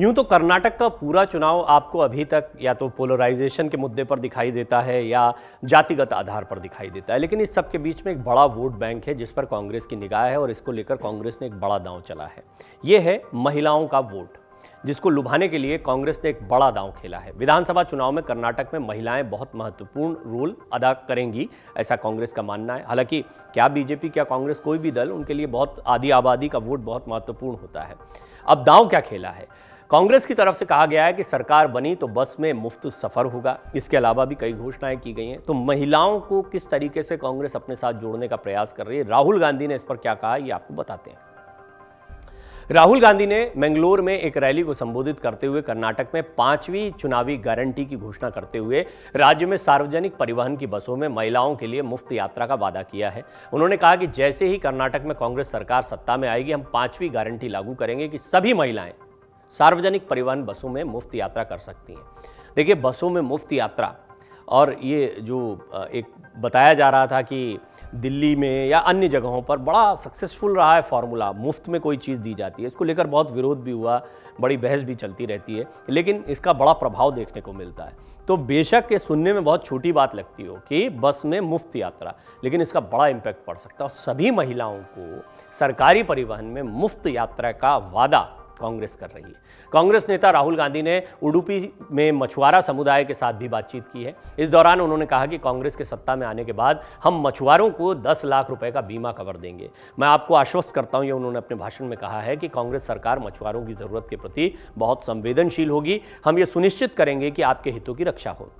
यूं तो कर्नाटक का पूरा चुनाव आपको अभी तक या तो पोलराइजेशन के मुद्दे पर दिखाई देता है या जातिगत आधार पर दिखाई देता है, लेकिन इस सब के बीच में एक बड़ा वोट बैंक है जिस पर कांग्रेस की निगाह है और इसको लेकर कांग्रेस ने एक बड़ा दांव चला है। ये है महिलाओं का वोट, जिसको लुभाने के लिए कांग्रेस ने एक बड़ा दांव खेला है। विधानसभा चुनाव में कर्नाटक में महिलाएं बहुत महत्वपूर्ण रोल अदा करेंगी, ऐसा कांग्रेस का मानना है। हालांकि क्या बीजेपी, क्या कांग्रेस, कोई भी दल, उनके लिए बहुत आधी आबादी का वोट बहुत महत्वपूर्ण होता है। अब दांव क्या खेला है? कांग्रेस की तरफ से कहा गया है कि सरकार बनी तो बस में मुफ्त सफर होगा। इसके अलावा भी कई घोषणाएं की गई हैं। तो महिलाओं को किस तरीके से कांग्रेस अपने साथ जोड़ने का प्रयास कर रही है, राहुल गांधी ने इस पर क्या कहा, ये आपको बताते हैं। राहुल गांधी ने मैंगलोर में एक रैली को संबोधित करते हुए कर्नाटक में 5वीं चुनावी गारंटी की घोषणा करते हुए राज्य में सार्वजनिक परिवहन की बसों में महिलाओं के लिए मुफ्त यात्रा का वादा किया है। उन्होंने कहा कि जैसे ही कर्नाटक में कांग्रेस सरकार सत्ता में आएगी, हम 5वीं गारंटी लागू करेंगे कि सभी महिलाएं सार्वजनिक परिवहन बसों में मुफ्त यात्रा कर सकती हैं। देखिए, बसों में मुफ्त यात्रा, और ये जो एक बताया जा रहा था कि दिल्ली में या अन्य जगहों पर बड़ा सक्सेसफुल रहा है फॉर्मूला, मुफ्त में कोई चीज़ दी जाती है, इसको लेकर बहुत विरोध भी हुआ, बड़ी बहस भी चलती रहती है, लेकिन इसका बड़ा प्रभाव देखने को मिलता है। तो बेशक ये सुनने में बहुत छोटी बात लगती हो कि बस में मुफ्त यात्रा, लेकिन इसका बड़ा इम्पैक्ट पड़ सकता है। और सभी महिलाओं को सरकारी परिवहन में मुफ्त यात्रा का वादा कांग्रेस कर रही है। कांग्रेस नेता राहुल गांधी ने उडुपी में मछुआरा समुदाय के साथ भी बातचीत की है। इस दौरान उन्होंने कहा कि कांग्रेस के सत्ता में आने के बाद हम मछुआरों को 10 लाख रुपए का बीमा कवर देंगे। मैं आपको आश्वस्त करता हूं, ये उन्होंने अपने भाषण में कहा है कि कांग्रेस सरकार मछुआरों की जरूरत के प्रति बहुत संवेदनशील होगी। हम ये सुनिश्चित करेंगे कि आपके हितों की रक्षा हो।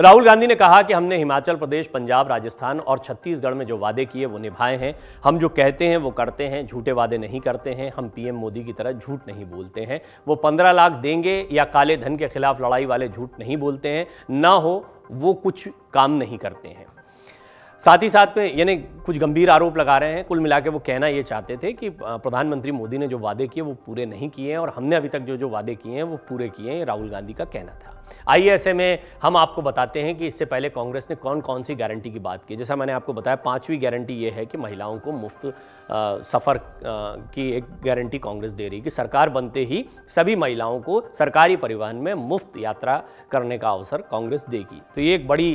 राहुल गांधी ने कहा कि हमने हिमाचल प्रदेश, पंजाब, राजस्थान और छत्तीसगढ़ में जो वादे किए वो निभाए हैं। हम जो कहते हैं वो करते हैं, झूठे वादे नहीं करते हैं। हम पीएम मोदी की तरह झूठ नहीं बोलते हैं। वो 15 लाख देंगे या काले धन के खिलाफ लड़ाई वाले झूठ नहीं बोलते हैं, ना हो वो कुछ काम नहीं करते हैं। साथ ही साथ में यानी कुछ गंभीर आरोप लगा रहे हैं। कुल मिला के वो कहना ये चाहते थे कि प्रधानमंत्री मोदी ने जो वादे किए वो पूरे नहीं किए हैं और हमने अभी तक जो वादे किए हैं वो पूरे किए हैं, राहुल गांधी का कहना था। आइए ऐसे में हम आपको बताते हैं कि इससे पहले कांग्रेस ने कौन कौन सी गारंटी की बात की। जैसा मैंने आपको बताया, 5वीं गारंटी ये है कि महिलाओं को मुफ्त सफ़र की एक गारंटी कांग्रेस दे रही है कि सरकार बनते ही सभी महिलाओं को सरकारी परिवहन में मुफ्त यात्रा करने का अवसर कांग्रेस देगी। तो ये एक बड़ी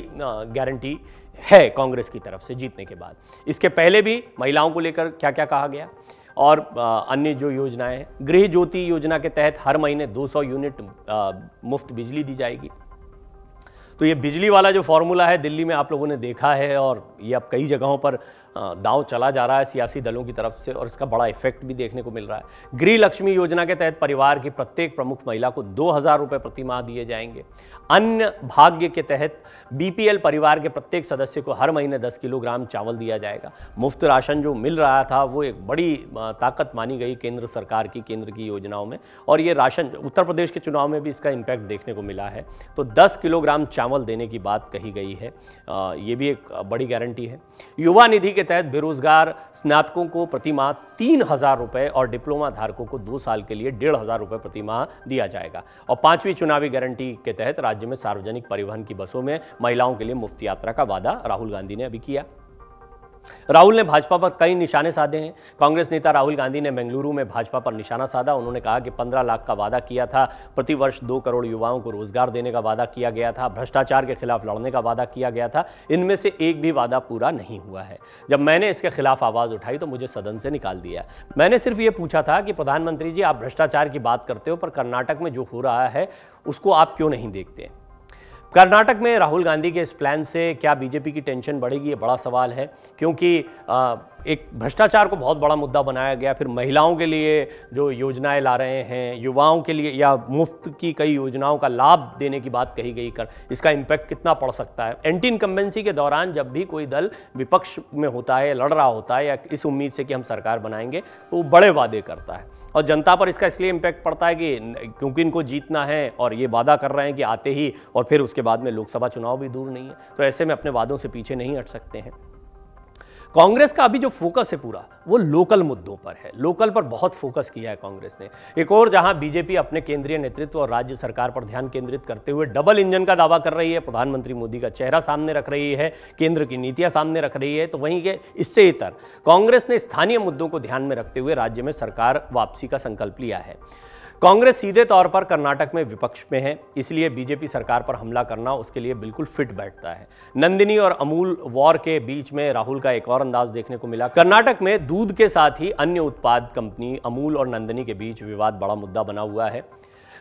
गारंटी है कांग्रेस की तरफ से जीतने के बाद। इसके पहले भी महिलाओं को लेकर क्या क्या कहा गया और अन्य जो योजनाएं हैं, गृह ज्योति योजना के तहत हर महीने 200 यूनिट मुफ्त बिजली दी जाएगी। तो ये बिजली वाला जो फॉर्मूला है दिल्ली में आप लोगों ने देखा है और ये अब कई जगहों पर दांव चला जा रहा है सियासी दलों की तरफ से और इसका बड़ा इफेक्ट भी देखने को मिल रहा है। ग्री लक्ष्मी योजना के तहत परिवार की प्रत्येक प्रमुख महिला को 2000 रुपये प्रति माह दिए जाएंगे। अन्य भाग्य के तहत बीपीएल परिवार के प्रत्येक सदस्य को हर महीने 10 किलोग्राम चावल दिया जाएगा। मुफ्त राशन जो मिल रहा था वो एक बड़ी ताकत मानी गई केंद्र सरकार की, केंद्र की योजनाओं में, और ये राशन उत्तर प्रदेश के चुनाव में भी इसका इम्पैक्ट देखने को मिला है। तो 10 किलोग्राम चावल देने की बात कही गई है, ये भी एक बड़ी गारंटी है। युवा निधि के तहत बेरोजगार स्नातकों को प्रति माह 3000 रुपये और डिप्लोमा धारकों को 2 साल के लिए 1500 रुपये प्रति माह दिया जाएगा। और 5वीं चुनावी गारंटी के तहत राज्य में सार्वजनिक परिवहन की बसों में महिलाओं के लिए मुफ्त यात्रा का वादा राहुल गांधी ने अभी किया। राहुल ने भाजपा पर कई निशाने साधे हैं। कांग्रेस नेता राहुल गांधी ने बेंगलुरु में भाजपा पर निशाना साधा। उन्होंने कहा कि 15 लाख का वादा किया था, प्रतिवर्ष 2 करोड़ युवाओं को रोजगार देने का वादा किया गया था, भ्रष्टाचार के खिलाफ लड़ने का वादा किया गया था, इनमें से एक भी वादा पूरा नहीं हुआ है। जब मैंने इसके खिलाफ आवाज उठाई तो मुझे सदन से निकाल दिया। मैंने सिर्फ ये पूछा था कि प्रधानमंत्री जी, आप भ्रष्टाचार की बात करते हो पर कर्नाटक में जो हो रहा है उसको आप क्यों नहीं देखते? कर्नाटक में राहुल गांधी के इस प्लान से क्या बीजेपी की टेंशन बढ़ेगी, ये बड़ा सवाल है, क्योंकि एक भ्रष्टाचार को बहुत बड़ा मुद्दा बनाया गया, फिर महिलाओं के लिए जो योजनाएं ला रहे हैं, युवाओं के लिए या मुफ्त की कई योजनाओं का लाभ देने की बात कही गई, इसका इम्पैक्ट कितना पड़ सकता है। एंटी इनकम्बेंसी के दौरान जब भी कोई दल विपक्ष में होता है, लड़ रहा होता है या इस उम्मीद से कि हम सरकार बनाएंगे, तो वो बड़े वादे करता है और जनता पर इसका इसलिए इम्पैक्ट पड़ता है कि क्योंकि इनको जीतना है और ये वादा कर रहे हैं कि आते ही, और फिर उसके बाद में लोकसभा चुनाव भी दूर नहीं है, तो ऐसे में अपने वादों से पीछे नहीं हट सकते हैं। कांग्रेस का अभी जो फोकस है पूरा वो लोकल मुद्दों पर है, लोकल पर बहुत फोकस किया है कांग्रेस ने। एक और जहां बीजेपी अपने केंद्रीय नेतृत्व और राज्य सरकार पर ध्यान केंद्रित करते हुए डबल इंजन का दावा कर रही है, प्रधानमंत्री मोदी का चेहरा सामने रख रही है, केंद्र की नीतियां सामने रख रही है, तो वहीं के इससे इतर कांग्रेस ने स्थानीय मुद्दों को ध्यान में रखते हुए राज्य में सरकार वापसी का संकल्प लिया है। कांग्रेस सीधे तौर पर कर्नाटक में विपक्ष में है, इसलिए बीजेपी सरकार पर हमला करना उसके लिए बिल्कुल फिट बैठता है। नंदिनी और अमूल वॉर के बीच में राहुल का एक और अंदाज देखने को मिला। कर्नाटक में दूध के साथ ही अन्य उत्पाद कंपनी अमूल और नंदिनी के बीच विवाद बड़ा मुद्दा बना हुआ है।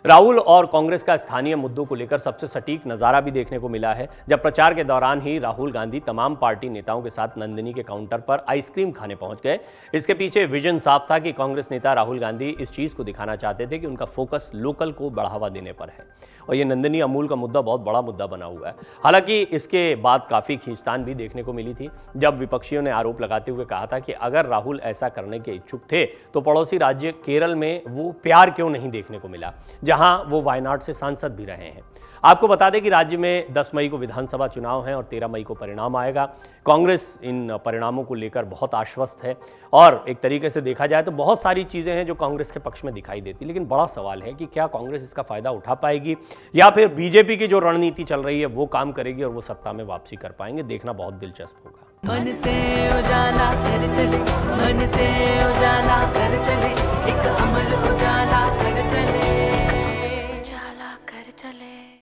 राहुल और कांग्रेस का स्थानीय मुद्दों को लेकर सबसे सटीक नज़ारा भी देखने को मिला है, जब प्रचार के दौरान ही राहुल गांधी तमाम पार्टी नेताओं के साथ नंदिनी के काउंटर पर आइसक्रीम खाने पहुंच गए। इसके पीछे विजन साफ था कि कांग्रेस नेता राहुल गांधी इस चीज़ को दिखाना चाहते थे कि उनका फोकस लोकल को बढ़ावा देने पर है, और ये नंदिनी अमूल का मुद्दा बहुत बड़ा मुद्दा बना हुआ है। हालांकि इसके बाद काफ़ी खींचतान भी देखने को मिली थी, जब विपक्षियों ने आरोप लगाते हुए कहा था कि अगर राहुल ऐसा करने के इच्छुक थे तो पड़ोसी राज्य केरल में वो प्यार क्यों नहीं देखने को मिला, जहां वो वायनाड से सांसद भी रहे हैं। आपको बता दें कि राज्य में 10 मई को विधानसभा चुनाव हैं और 13 मई को परिणाम आएगा। कांग्रेस इन परिणामों को लेकर बहुत आश्वस्त है, और एक तरीके से देखा जाए तो बहुत सारी चीज़ें हैं जो कांग्रेस के पक्ष में दिखाई देती, लेकिन बड़ा सवाल है कि क्या कांग्रेस इसका फ़ायदा उठा पाएगी या फिर बीजेपी की जो रणनीति चल रही है वो काम करेगी और वो सत्ता में वापसी कर पाएंगे, देखना बहुत दिलचस्प होगा। मन से उजाला कर चले, मन से उजाला कर चले।